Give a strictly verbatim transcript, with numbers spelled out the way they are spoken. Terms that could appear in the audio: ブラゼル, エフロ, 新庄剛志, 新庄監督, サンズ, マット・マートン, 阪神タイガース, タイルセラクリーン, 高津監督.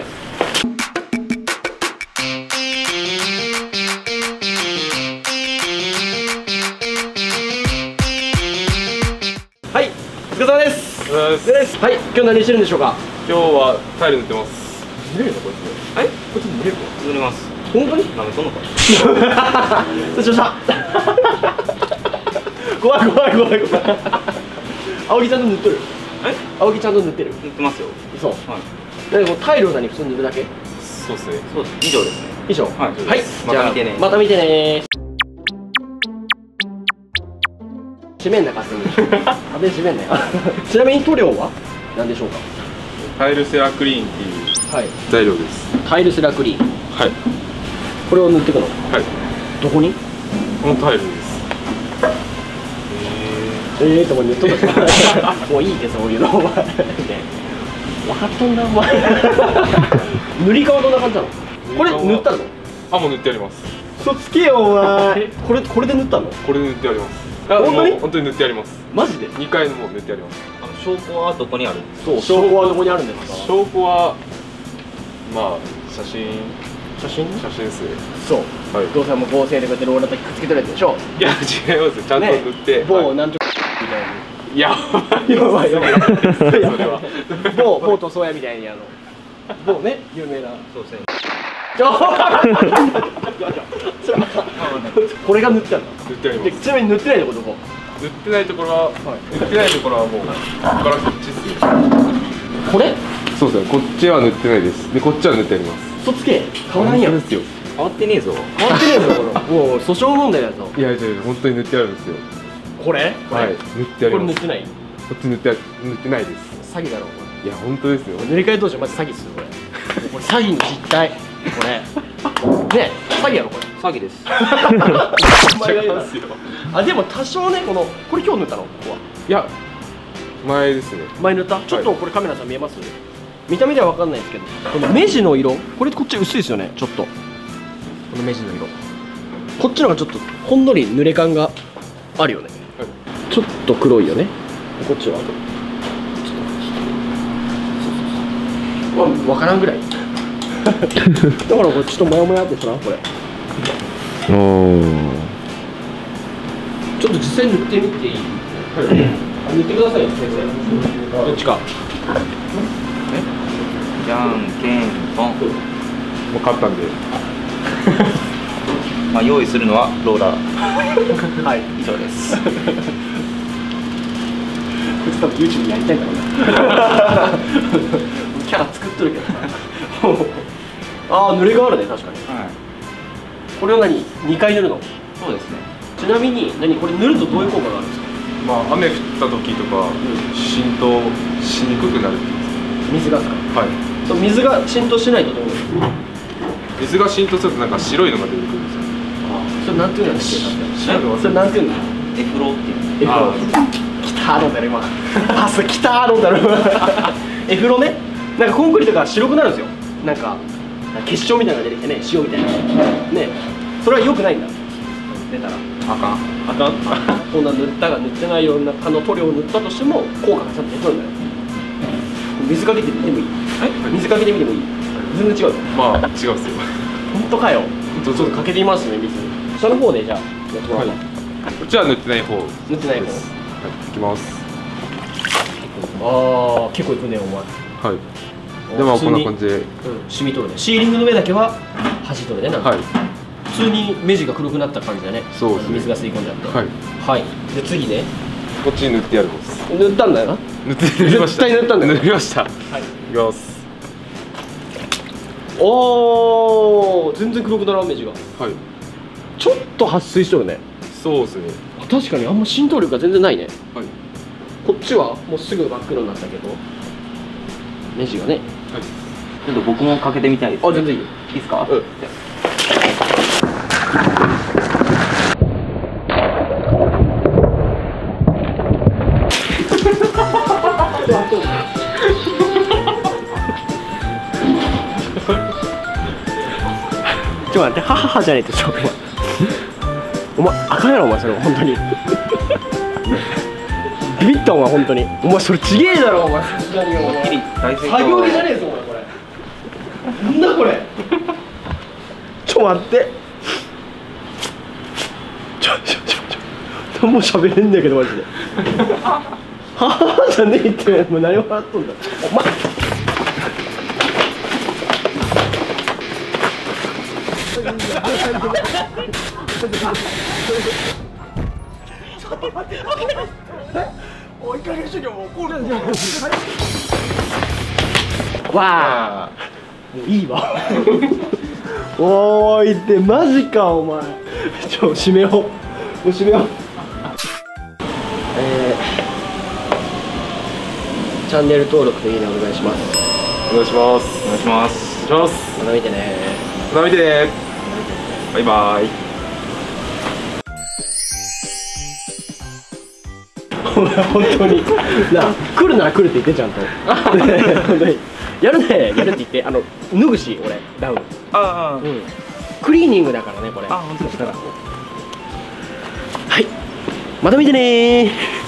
です。はい、お疲れ様です。お疲れ様です。はい、今日何してるんでしょうか？今日はタイル塗ってます。塗れるの？こっちで。え、こっち塗れるの？塗れます。本当に？舐めとんのか？失礼しました。怖い怖い怖い怖い。青木ちゃんと塗っとる？え？青木ちゃんと塗ってる？塗ってますよ。嘘。はい。でもタイルを何普通に塗るだけ？そうですね。そうです。以上ですね。以上。はい。はい。じゃあまた見てね。また見てね。閉めんなかすみ。あべ閉めんなよ。ちなみに塗料は何でしょうか？タイルセラクリーンっていう。はい。材料です。タイルセラクリーン。はい。これを塗っていくの。はい。どこに？このタイルです。ええとも言っとったもういいってそういうのお前分かっとんだお前。塗り顔どんな感じなの？これ塗ったの？あ、もう塗ってあります。嘘つけよお前。これこれで塗ったの？これで塗ってあります。本当に？本当に塗ってあります。マジで？にかいも塗ってあります。あの証拠はどこにある？そう、証拠はどこにあるんですか？証拠はまあ写真。写真？写真ですね。そう、どうせも合成でこうやってローラーとくっつけとるやつでしょ？いや違います、ちゃんと塗って。某何直みたいに。やばいやばいやばい。それは某某塗装屋みたいに、あの某ね、有名なそうですね。これが塗ってあるの？塗ってあります。ちなみに塗ってないところどこ？塗ってないところは、塗ってないところはもうここからこっちっすね。これ？そうですね、こっちは塗ってないです。で、こっちは塗ってあります。嘘つけ、変わらんやん。変わってねえぞ。変わってねえぞ、これ。もう訴訟問題だぞ。いやいやいや、本当に塗ってあるんですよ。これ？はい、塗ってあります。これ塗ってない？こっち塗って、塗ってないです。詐欺だろ、これ。いや、本当ですよ。塗り替え当初、まず詐欺っすよ、これ。これ詐欺の実態。これ。ね、詐欺やろ、これ。詐欺です。あ、でも多少ね、この、これ今日塗ったの、ここは。いや、前ですね。前塗った。ちょっとこれカメラさん見えます？見た目では分かんないですけど、この目地の色、これこっち薄いですよね、ちょっと。この目地の色、こっちのがちょっとほんのり濡れ感があるよね、はい、ちょっと黒いよね。こっちはちょっとそうそうそう、まあ、分からんぐらい。だからこれちょっともやもやってさ、これおちょっと実際塗ってみていい？はい、塗ってくださいよ先生。どっちかじゃんけんぽん。もう勝ったんで。まあ用意するのはローラー。はい、以上です。こいつ多分 YouTube やりたいんだろうな。キャラ作っとるけどな。ああ、濡れがあるね、確かに。はい、これは何？二回塗るの？そうですね。ちなみに何これ塗るとどういう効果があるんですか？まあ雨降った時とか浸透しにくくなるって言うんですか。水がですか？はい。水が浸透しないとどうですか？水が浸透するとなんか白いのが出てくるんですよ。それなんていうんだっけ？それなんていうんだ？エフロっていう。エフロ。きたのだるま。あ、そうきたのだるま。エフロね。なんかコンクリートが白くなるんですよ。なんか結晶みたいなのが出てきてね、塩みたいなね。それは良くないんだ。出たらあかん。あかん。こんな塗ったが塗ってないようなあの塗料を塗ったとしても効果がちゃんと出てるんだよ。水かけてみてもいい？水かけてみてもいい？全然違う。まあ違うっすよ。本当かよ。ちょっとかけてみますね、水。下の方でじゃあ。こっちは塗ってない方。塗ってない方。はい、いきます。ああ、結構いくねお前。はい。でもこんな感じで。染み取るね。シーリングの上だけは端取るね。はい。普通に目地が黒くなった感じだね。そうですね。水が吸い込んじゃって。はい。はい。で次ね。こっちに塗ってやるんです。塗ったんだよな。塗って塗りました。絶対塗ったんだよ。塗りました。はい、いきます。おお、全然黒くならん、目地が。はい、ちょっと撥水しとるね。そうですね。確かにあんま浸透力が全然ないね。はい、こっちはもうすぐ真っ黒になったけど目地がね。はい、ちょっと僕もかけてみたいですね。あ、全然いいよ。いいですか？うん。ちょっと待って、ハハハじゃねえとしょうがない。お前あかんやろお前、それ本当に。ビビったお前本当に。お前それちげえだろお前。作業着じゃねえぞお前これ。なんだこれ。ちょ待って。ちょちょちょちょ。もう喋れんだけどマジで。はあじゃねえってもう何を笑っとんだ。お前。ちょっと待って。おいかげしても怒るんじゃない。わあ。もういいわ。おーいってマジかお前。ちょ締めよう。もう締めよう。えー、チャンネル登録といいねお願いします。お願いします。お願いします。します。また見てね。また見てね。バイバーイ。お前本当にな来るなら来るって言ってちゃんと。本当に。やるねやるって言って、あの脱ぐし俺ダウン、ああうん、クリーニングだからねこれ。あ、本当だ。はい、また見てねー。